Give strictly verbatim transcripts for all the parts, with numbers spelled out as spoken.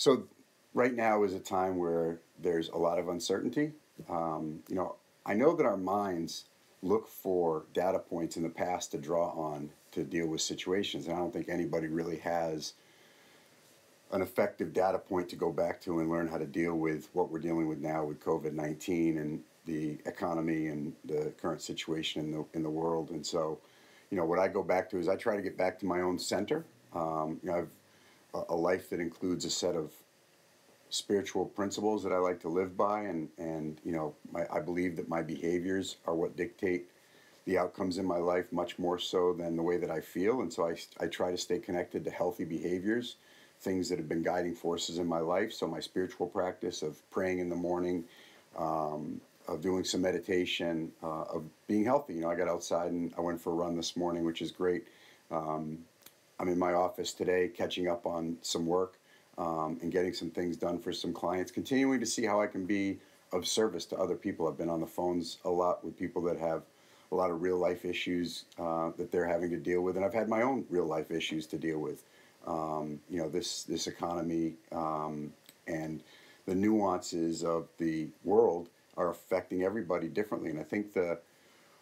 So right now is a time where there's a lot of uncertainty. Um, you know, I know that our minds look for data points in the past to draw on to deal with situations, and I don't think anybody really has an effective data point to go back to and learn how to deal with what we're dealing with now with COVID nineteen and the economy and the current situation in the, in the world. And so, you know, what I go back to is I try to get back to my own center. Um, you know, I have a, a life that includes a set of spiritual principles that I like to live by, and, and you know, my, I believe that my behaviors are what dictate the outcomes in my life much more so than the way that I feel. And so I, I try to stay connected to healthy behaviors, things that have been guiding forces in my life. So my spiritual practice of praying in the morning, um, of doing some meditation, uh, of being healthy. You know, I got outside and I went for a run this morning, which is great. Um, I'm in my office today, catching up on some work um, and getting some things done for some clients, continuing to see how I can be of service to other people. I've been on the phones a lot with people that have a lot of real life issues uh, that they're having to deal with. And I've had my own real life issues to deal with. Um, you know, this, this economy um, and the nuances of the world are affecting everybody differently. And I think the,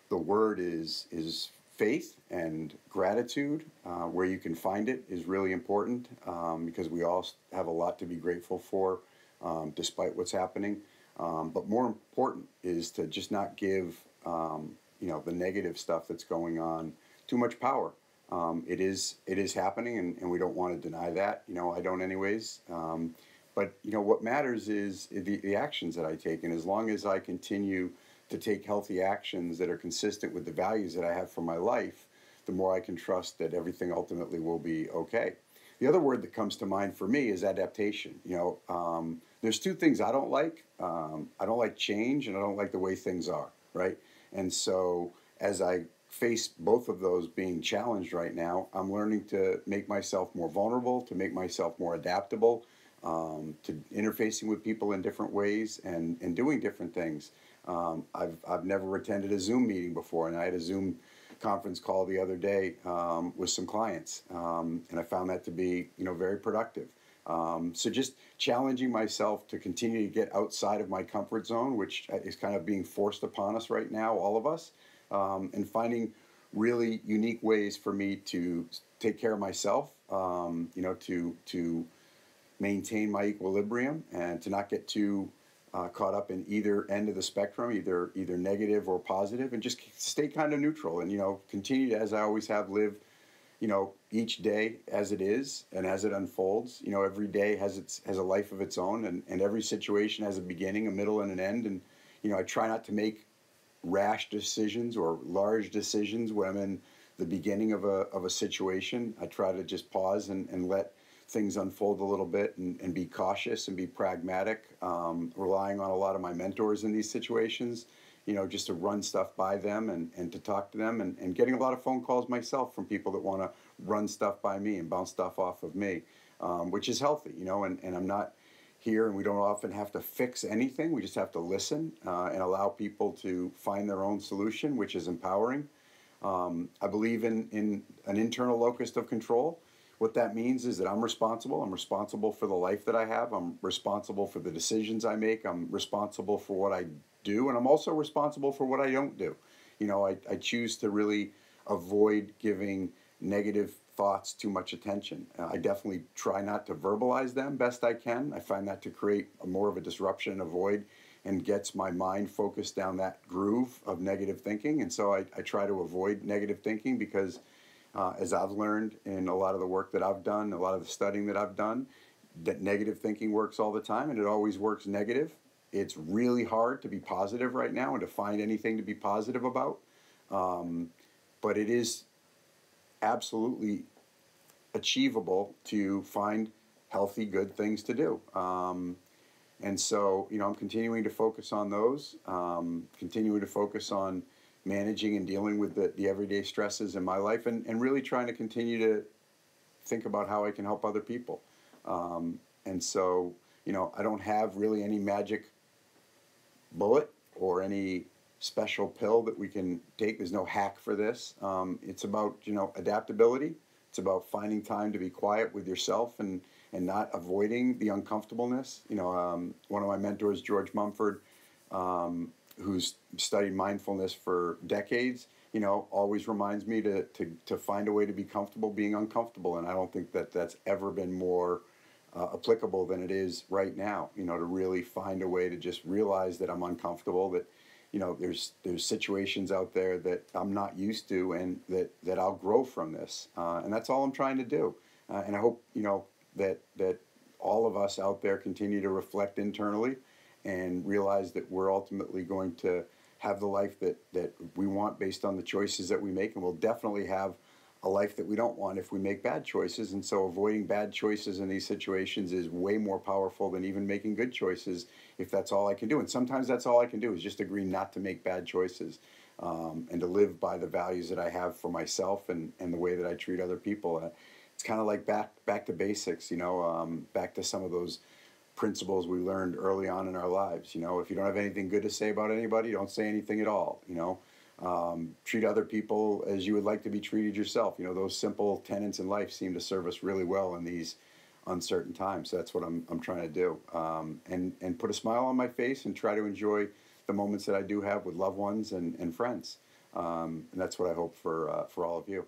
the word is, is faith and gratitude. Uh, where you can find it is really important um, because we all have a lot to be grateful for um, despite what's happening. Um, but more important is to just not give, um, you know, the negative stuff that's going on too much power. Um, it is it is happening, and, and we don't want to deny that. You know, I don't anyways. Um, but, you know, what matters is the, the actions that I take. And as long as I continue to take healthy actions that are consistent with the values that I have for my life, the more I can trust that everything ultimately will be okay. The other word that comes to mind for me is adaptation. You know, um, there's two things I don't like. Um, I don't like change, and I don't like the way things are, right? And so as I face both of those being challenged right now, I'm learning to make myself more vulnerable, to make myself more adaptable, um, to interfacing with people in different ways and, and doing different things. Um, I've, I've never attended a Zoom meeting before, and I had a Zoom conference call the other day um, with some clients, um, and I found that to be, you know, very productive. Um, so just challenging myself to continue to get outside of my comfort zone, which is kind of being forced upon us right now, all of us. Um, and finding really unique ways for me to take care of myself, um, you know, to, to maintain my equilibrium and to not get too uh, caught up in either end of the spectrum, either, either negative or positive, and just stay kind of neutral and, you know, continue to, as I always have, live, you know, each day as it is and as it unfolds. You know, every day has, its, has a life of its own, and, and every situation has a beginning, a middle, and an end. And, you know, I try not to make rash decisions or large decisions when I'm in the beginning of a, of a situation. I try to just pause and, and let things unfold a little bit and, and be cautious and be pragmatic, um, relying on a lot of my mentors in these situations, you know, just to run stuff by them and, and to talk to them, and, and getting a lot of phone calls myself from people that want to run stuff by me and bounce stuff off of me, um, which is healthy, you know, and, and I'm not here, and we don't often have to fix anything. We just have to listen uh, and allow people to find their own solution, which is empowering. Um, I believe in, in an internal locus of control. What that means is that I'm responsible. I'm responsible for the life that I have. I'm responsible for the decisions I make. I'm responsible for what I do, and I'm also responsible for what I don't do. You know, I, I choose to really avoid giving negative thoughts too much attention. Uh, I definitely try not to verbalize them best I can. I find that to create a, more of a disruption and a void, and gets my mind focused down that groove of negative thinking. And so I, I try to avoid negative thinking because uh, as I've learned in a lot of the work that I've done, a lot of the studying that I've done, that negative thinking works all the time, and it always works negative. It's really hard to be positive right now and to find anything to be positive about. Um, but it is absolutely achievable to find healthy, good things to do. Um, and so, you know, I'm continuing to focus on those, um, continuing to focus on managing and dealing with the, the everyday stresses in my life, and, and really trying to continue to think about how I can help other people. Um, and so, you know, I don't have really any magic bullet or any special pill that we can take. There's no hack for this. Um, it's about, you know, adaptability. It's It's about finding time to be quiet with yourself and, and not avoiding the uncomfortableness. You know, um, one of my mentors, George Mumford, um, who's studied mindfulness for decades, you know, always reminds me to, to, to find a way to be comfortable being uncomfortable. And I don't think that that's ever been more uh, applicable than it is right now, you know, to really find a way to just realize that I'm uncomfortable, that, you know, there's there's situations out there that I'm not used to, and that, that I'll grow from this. Uh, and that's all I'm trying to do. Uh, and I hope, you know, that, that all of us out there continue to reflect internally and realize that we're ultimately going to have the life that, that we want based on the choices that we make, and we'll definitely have a life that we don't want if we make bad choices. And so avoiding bad choices in these situations is way more powerful than even making good choices, if that's all I can do. And sometimes that's all I can do, is just agree not to make bad choices, um, and to live by the values that I have for myself and, and the way that I treat other people. Uh, it's kind of like back, back to basics, you know, um, back to some of those principles we learned early on in our lives. You know, if you don't have anything good to say about anybody, don't say anything at all. You know, um, treat other people as you would like to be treated yourself. You know, those simple tenets in life seem to serve us really well in these uncertain times. So that's what I'm, I'm trying to do, um, and, and put a smile on my face and try to enjoy the moments that I do have with loved ones and, and friends. Um, and that's what I hope for, uh, for all of you.